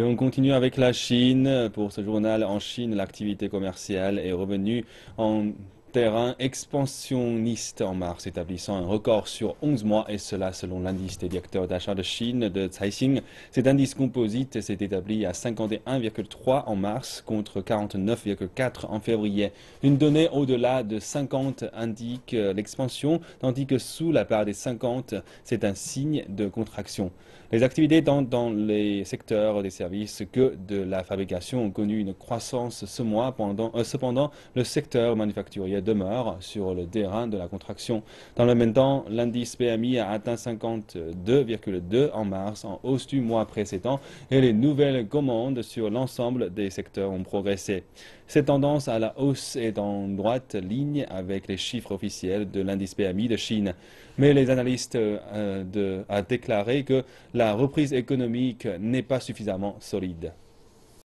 Et on continue avec la Chine. Pour ce journal, en Chine, l'activité commerciale est revenue en terrain expansionniste en mars, établissant un record sur 11 mois, et cela selon l'indice des directeurs d'achat de Chine de Caixin. Cet indice composite s'est établi à 51,3 en mars contre 49,4 en février. Une donnée au-delà de 50 indique l'expansion, tandis que sous la barre des 50, c'est un signe de contraction. Les activités tant dans les secteurs des services que de la fabrication ont connu une croissance ce mois. Cependant, le secteur manufacturier demeure sur le terrain de la contraction. Dans le même temps, l'indice PMI a atteint 52,2 en mars, en hausse du mois précédent, et les nouvelles commandes sur l'ensemble des secteurs ont progressé. Cette tendance à la hausse est en droite ligne avec les chiffres officiels de l'indice PMI de Chine. Mais les analystes ont déclaré que la reprise économique n'est pas suffisamment solide.